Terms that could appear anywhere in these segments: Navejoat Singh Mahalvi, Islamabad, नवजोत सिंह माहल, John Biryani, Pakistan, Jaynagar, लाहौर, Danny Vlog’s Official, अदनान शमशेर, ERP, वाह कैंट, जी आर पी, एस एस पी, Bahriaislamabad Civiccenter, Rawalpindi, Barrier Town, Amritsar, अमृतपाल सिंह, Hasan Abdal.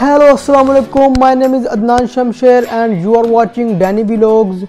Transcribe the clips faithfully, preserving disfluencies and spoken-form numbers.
Hello अस्सलाम वालेकुम, my name is अदनान शमशेर and you are watching Danny vlogs.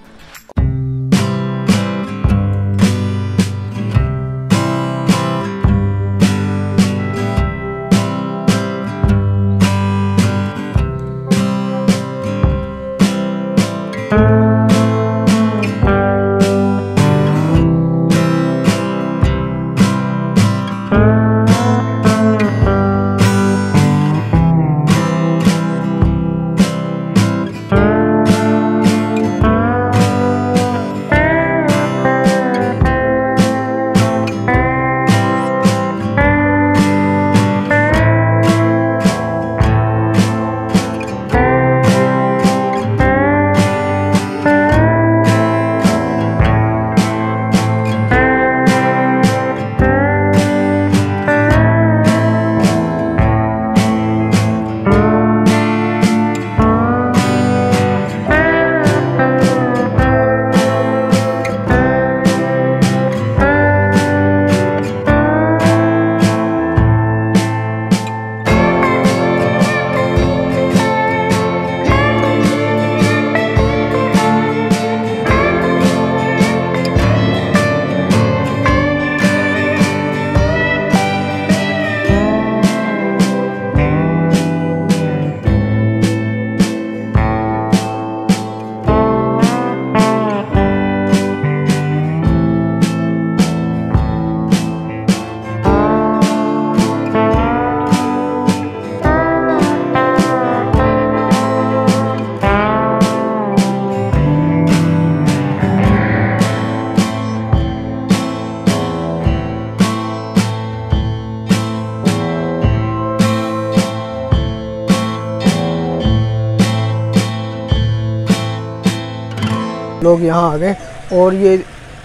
लोग यहाँ आ गए और ये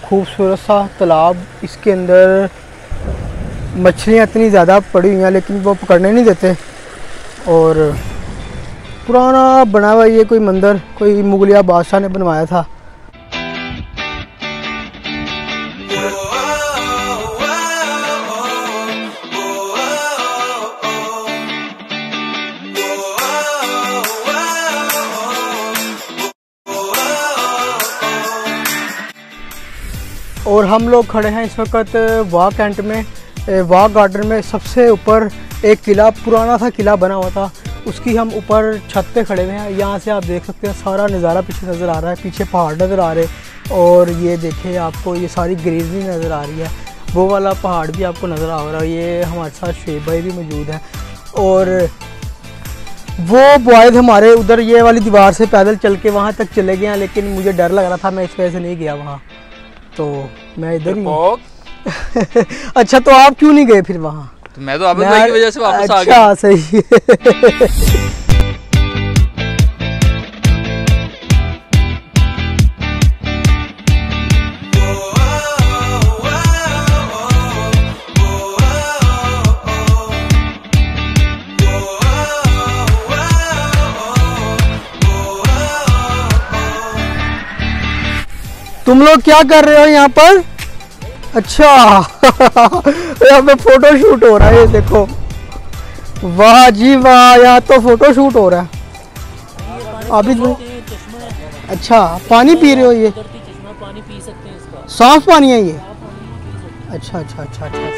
खूबसूरत सा तालाब, इसके अंदर मछलियाँ इतनी ज़्यादा पड़ी हुई हैं लेकिन वो पकड़ने नहीं देते। और पुराना बना हुआ ये कोई मंदिर कोई मुगलिया बादशाह ने बनवाया था। और हम लोग खड़े हैं इस वक्त वाह कैंट में, वाह गार्डन में। सबसे ऊपर एक किला, पुराना सा किला बना हुआ था, उसकी हम ऊपर छत पे खड़े हुए हैं। यहाँ से आप देख सकते हैं सारा नज़ारा पीछे नज़र आ रहा है, पीछे पहाड़ नज़र आ रहे। और ये देखिए आपको ये सारी ग्रीनरी नज़र आ रही है, वो वाला पहाड़ भी आपको नज़र आ रहा है। ये हमारे साथ शेब भाई भी मौजूद हैं और वो बॉयज़ हमारे उधर ये वाली दीवार से पैदल चल के वहाँ तक चले गए हैं, लेकिन मुझे डर लग रहा था, मैं इस वजह से नहीं गया वहाँ, तो मैं इधर ही। अच्छा, तो आप क्यों नहीं गए फिर वहाँ? तो मैं तो आपकी वजह से वापस आ गया। अच्छा, सही है। तुम लोग क्या कर रहे हो यहाँ पर? अच्छा, यहाँ पे फोटो शूट हो रहा है, ये देखो। वाह जी वाह, यहाँ तो फोटो शूट हो रहा है। अभी अच्छा पानी पी रहे हो? ये साफ पानी है ये? अच्छा अच्छा अच्छा अच्छा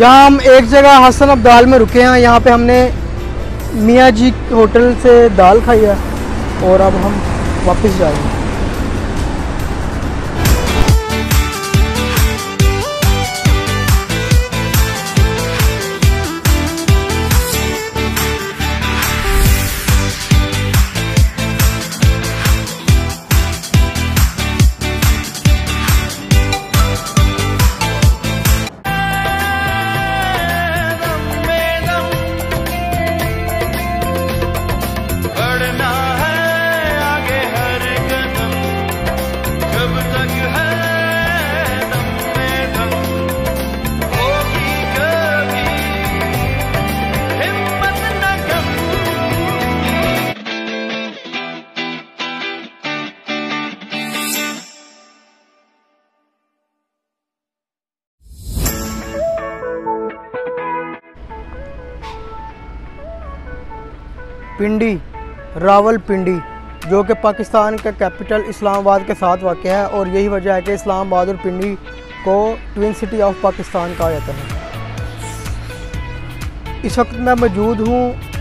यहाँ हम एक जगह हसन अब्दाल में रुके हैं। यहाँ पे हमने मियाँ जी होटल से दाल खाई है और अब हम वापस जा रहे हैं। पिंडी, रावलपिंडी, जो कि पाकिस्तान का कैपिटल इस्लामाबाद के साथ वाक़ है और यही वजह है कि इस्लामाबाद और पिंडी को ट्विन सिटी ऑफ पाकिस्तान कहा जाता है। इस वक्त मैं मौजूद हूँ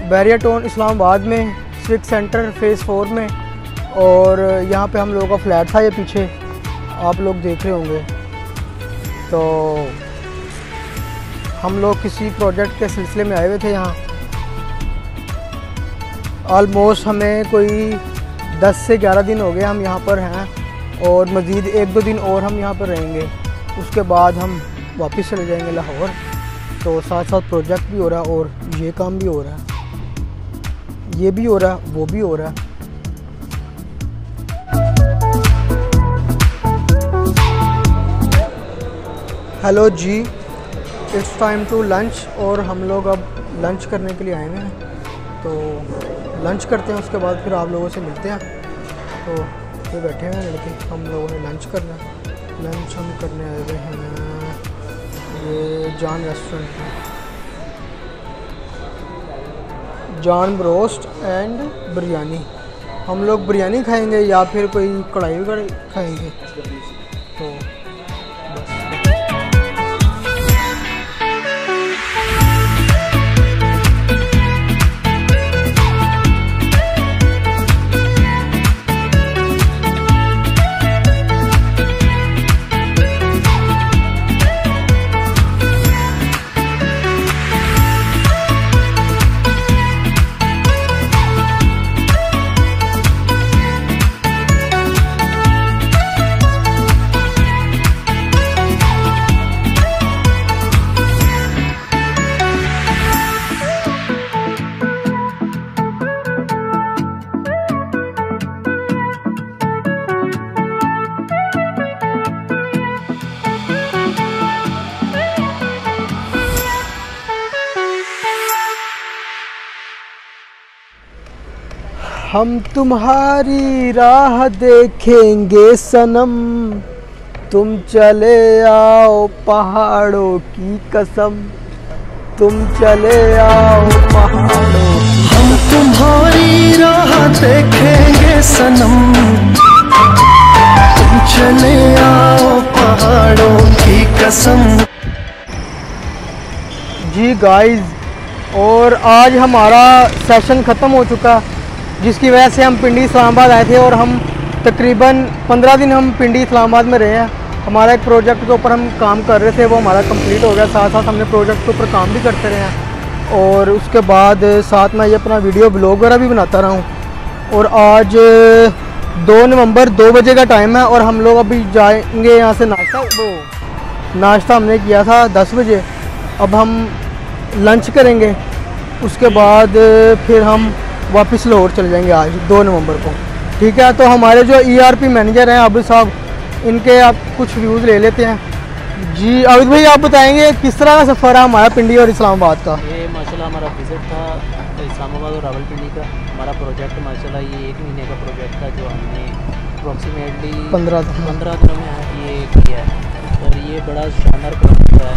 बैरियर टाउन इस्लामाबाद में, सिविक सेंटर फेज़ फोर में, और यहाँ पे हम लोगों का फ्लैट था, ये पीछे आप लोग देख रहे होंगे। तो हम लोग किसी प्रोजेक्ट के सिलसिले में आए हुए थे यहाँ। ऑलमोस्ट हमें कोई दस से ग्यारह दिन हो गए हम यहाँ पर हैं और मज़ीद एक दो दिन और हम यहाँ पर रहेंगे, उसके बाद हम वापस चले जाएंगे लाहौर। तो साथ साथ प्रोजेक्ट भी हो रहा है और ये काम भी हो रहा है, ये भी हो रहा है, वो भी हो रहा है। Hello ji, it's time to lunch और हम लोग अब लंच करने के लिए आए हैं, तो लंच करते हैं, उसके बाद फिर आप लोगों से मिलते हैं। तो ये बैठे हैं लड़के, हम लोगों ने लंच करना है। लंच हम करने आए हुए हैं ये जॉन रेस्टोरेंट में, जॉन ब्रोस्ट एंड बिरयानी। हम लोग बिरयानी खाएंगे या फिर कोई कढ़ाई वगैरह खाएंगे। तो हम तुम्हारी राह देखेंगे सनम, तुम चले आओ पहाड़ों की कसम, तुम चले आओ पहाड़ों। हम तुम्हारी राह देखेंगे सनम, तुम चले आओ पहाड़ों की कसम। जी गाइस, और आज हमारा सेशन ख़त्म हो चुका, जिसकी वजह से हम पिंडी इस्लामाबाद आए थे और हम तकरीबन पंद्रह दिन हम पिंडी इस्लामाबाद में रहे हैं। हमारा एक प्रोजेक्ट के ऊपर हम काम कर रहे थे, वो हमारा कंप्लीट हो गया। साथ साथ हमने प्रोजेक्ट के ऊपर काम भी करते रहे हैं और उसके बाद साथ में ये अपना वीडियो ब्लॉग वगैरह भी बनाता रहा हूँ। और आज दो नवंबर दो बजे का टाइम है और हम लोग अभी जाएंगे यहाँ से नाश्ता, वो नाश्ता हमने किया था दस बजे। अब हम लंच करेंगे, उसके बाद फिर हम वापस लाहौर चले जाएंगे आज दो नवंबर को, ठीक है। तो हमारे जो ईआरपी मैनेजर हैं आबिद साहब, इनके आप कुछ व्यूज़ ले लेते हैं। जी आबिद भाई, आप बताएंगे किस तरह का सफ़र है हमारा पिंडी और इस्लामाबाद का? ये माशाल्लाह हमारा विजिट था इस्लामाबाद और रावलपिंडी का। हमारा प्रोजेक्ट माशाल्लाह ये एक महीने का प्रोजेक्ट था, जो हमने अप्रॉक्सीमेटली पंद्रह पंद्रह दिनों में ये किया है और ये बड़ा शानदार प्रोजेक्ट है।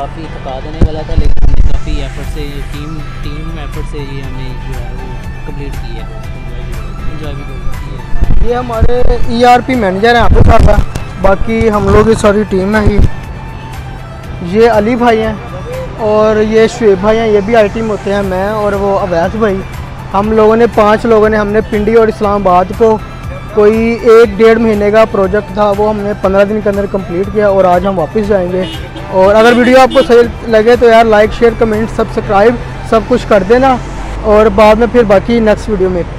काफ़ी थका देने वाला था, लेकिन काफ़ी एफर्ट से, टीम टीम एफर्ट से ये हमें जो है वो कंप्लीट किया है। ये हमारे ईआरपी मैनेजर हैं आपके साथ है, बाकी हम लोग की सारी टीम है। ये अली भाई हैं और ये शुएब भाई हैं, ये भी आईटी में होते हैं, मैं और वो अवैस भाई। हम लोगों ने पांच लोगों ने हमने पिंडी और इस्लामाबाद को कोई एक डेढ़ महीने का प्रोजेक्ट था, वो हमने पंद्रह दिन के अंदर कंप्लीट किया और आज हम वापस जाएंगे। और अगर वीडियो आपको सही लगे तो यार लाइक शेयर कमेंट सब्सक्राइब सब कुछ कर देना और बाद में फिर बाकी नेक्स्ट वीडियो में।